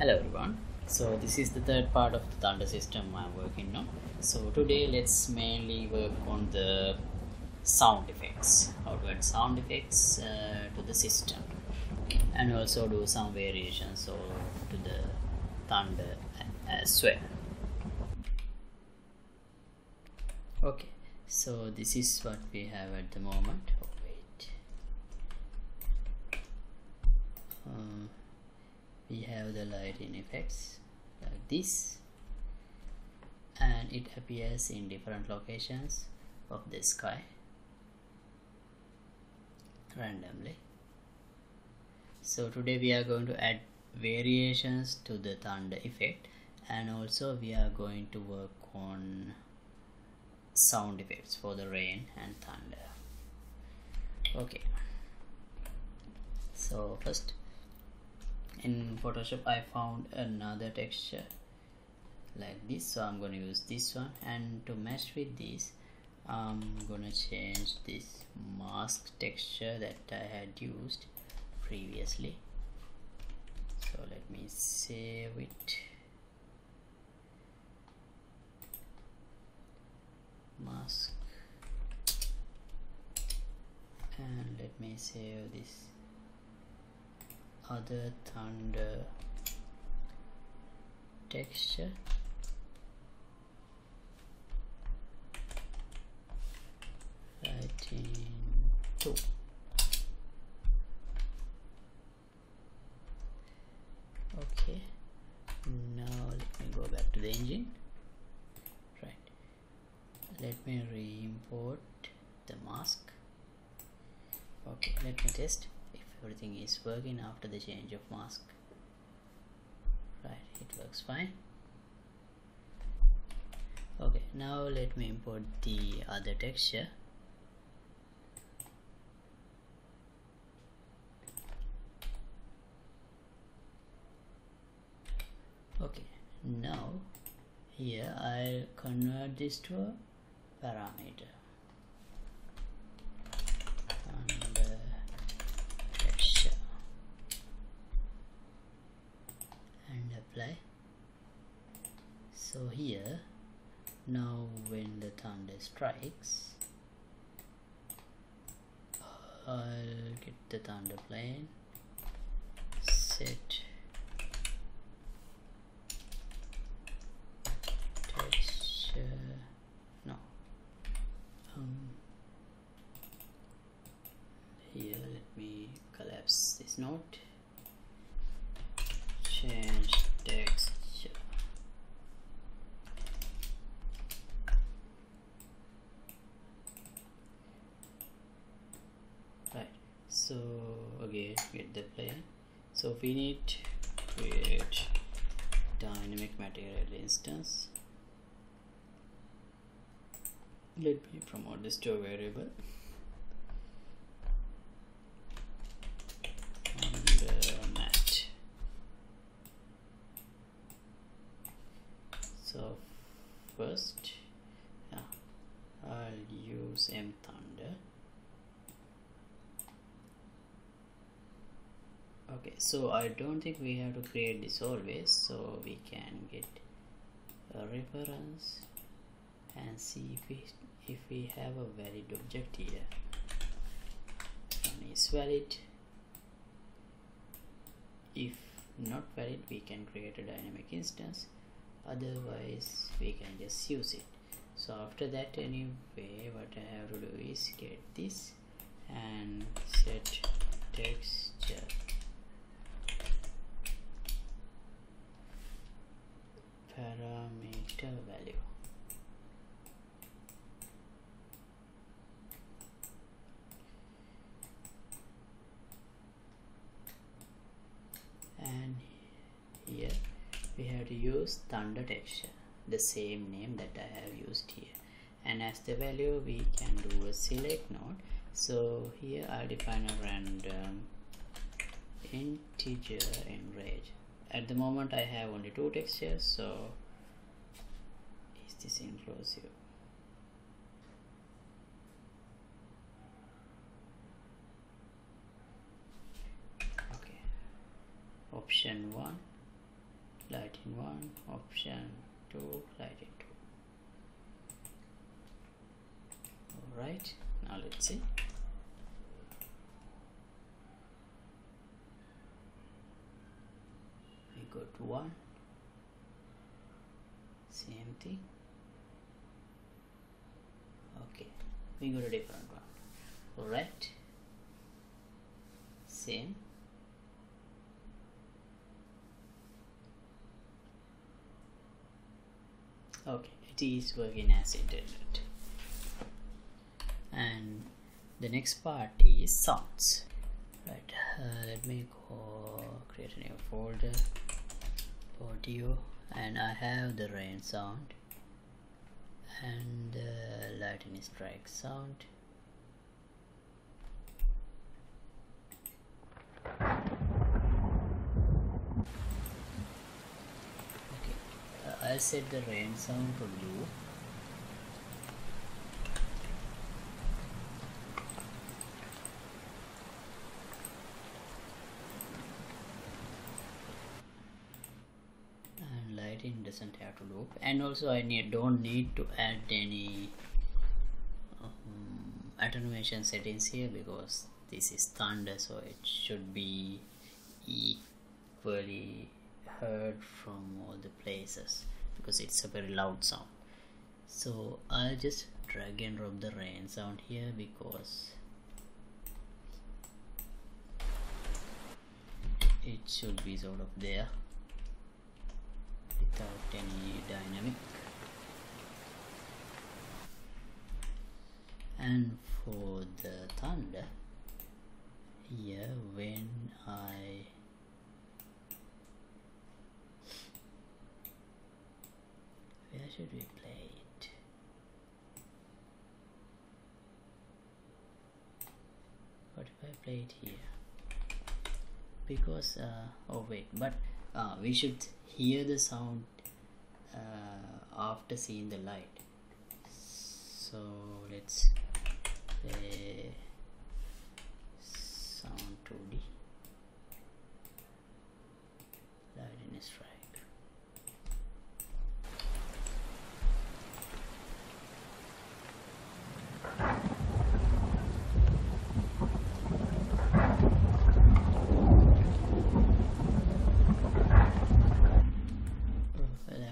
Hello everyone, so this is the third part of the Thunder system I'm working on. So today let's mainly work on the sound effects, how to add sound effects to the system and also do some variations to the Thunder as well. Okay, so this is what we have at the moment. Oh, wait. We have the lighting effects like this, and it appears in different locations of the sky randomly. So today we are going to add variations to the thunder effect, and also we are going to work on sound effects for the rain and thunder. Okay, so first in Photoshop I found another texture like this, so I'm going to use this one, and to match with this I'm going to change this mask texture that I had used previously. So let me save it, mask, and let me save this other thunder texture. Lighting 2. Okay, now let me go back to the engine. Right, let me re-import the mask. Okay, let me test. Everything is working after the change of mask. Right, it works fine. Okay, now let me import the other texture. Okay, now here I'll convert this to a parameter. So here, now when the thunder strikes, I'll get the thunder plane, set texture, here let me collapse this node, change text. So again, get the plane. So we need to create dynamic material instance. Let me promote this to a variable. And mat. So first, I'll use mThunder. Okay, so I don't think we have to create this always, so we can get a reference and see if we have a valid object here. One is valid. If not valid, we can create a dynamic instance, otherwise we can just use it. So after that, anyway, what I have to do is get this and set texture. Parameter value. And here we have to use thunder texture, the same name that I have used here. And as the value we can do a select node. So here I define a random integer in range. At the moment I have only 2 textures, so is this inclusive? Okay, option 1 light in one, option two, light in two. All right, now let's see. We go to one, same thing. Okay, we go to different one. All right, same. Okay, it is working as intended. And the next part is sounds. Right, let me go create a new folder for audio, and I have the rain sound and the lightning strike sound. I'll set the rain sound to loop. And lighting doesn't have to loop. And also I don't need to add any attenuation settings here, because this is thunder, so it should be equally heard from all the places, because it's a very loud sound. So I'll just drag and drop the rain sound here, because it should be sort of there without any dynamic. And for the thunder here, when I should we play it? What if I play it here? Because we should hear the sound after seeing the light. So let's play sound 2D lightning strike.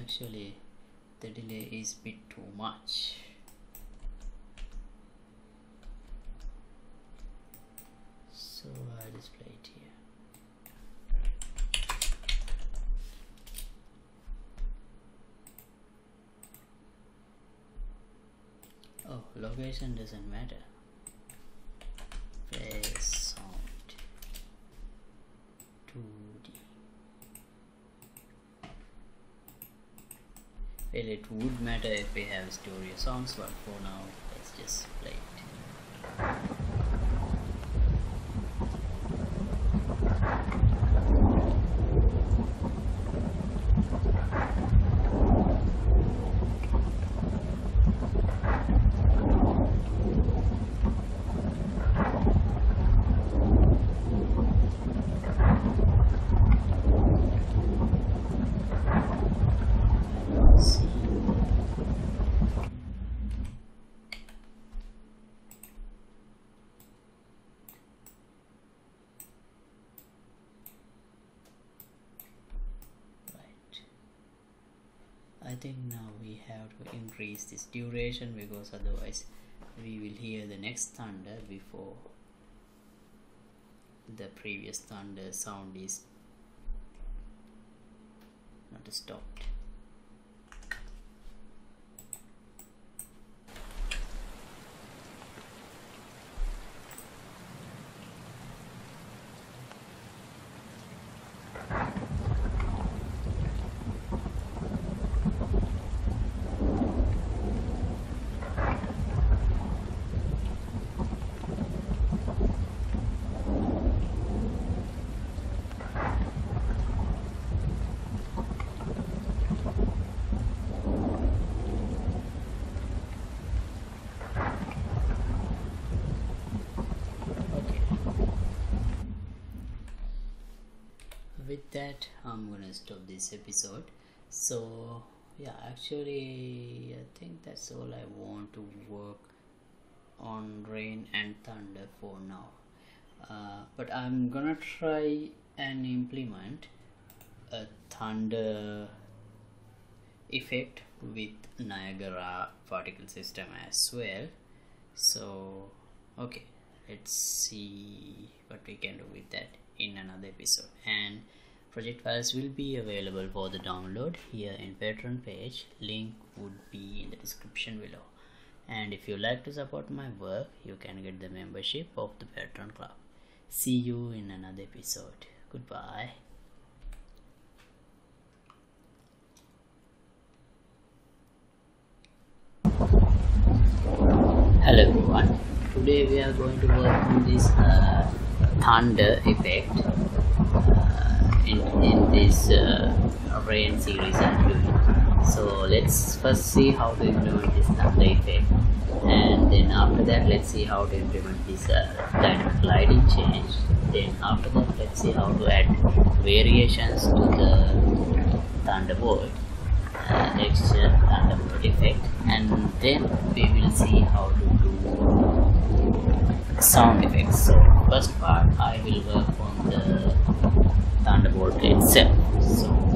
Actually the delay is a bit too much. So I'll just play it here. Oh, location doesn't matter. Play sound 2D. Well, it would matter if we have stereo sounds, but for now, let's just play it. I think now we have to increase this duration, because otherwise we will hear the next thunder before the previous thunder sound is not stopped. that, I'm gonna stop this episode. So yeah, actually I think that's all I want to work on, rain and thunder for now, but I'm gonna try and implement a thunder effect with Niagara particle system as well. So okay, let's see what we can do with that in another episode, and project files will be available for the download here in Patreon page. Link would be in the description below. And if you like to support my work, you can get the membership of the Patreon club. See you in another episode. Goodbye. Hello everyone, today we are going to work on this thunder effect in this rain series I'm doing. So let's first see how to implement this thunder effect, and then after that let's see how to implement this kind of gliding change. Then after that let's see how to add variations to the thunderbolt texture, thunderbolt effect, and then we will see how to do sound effects. So first part I will work on the thunderbolt itself. So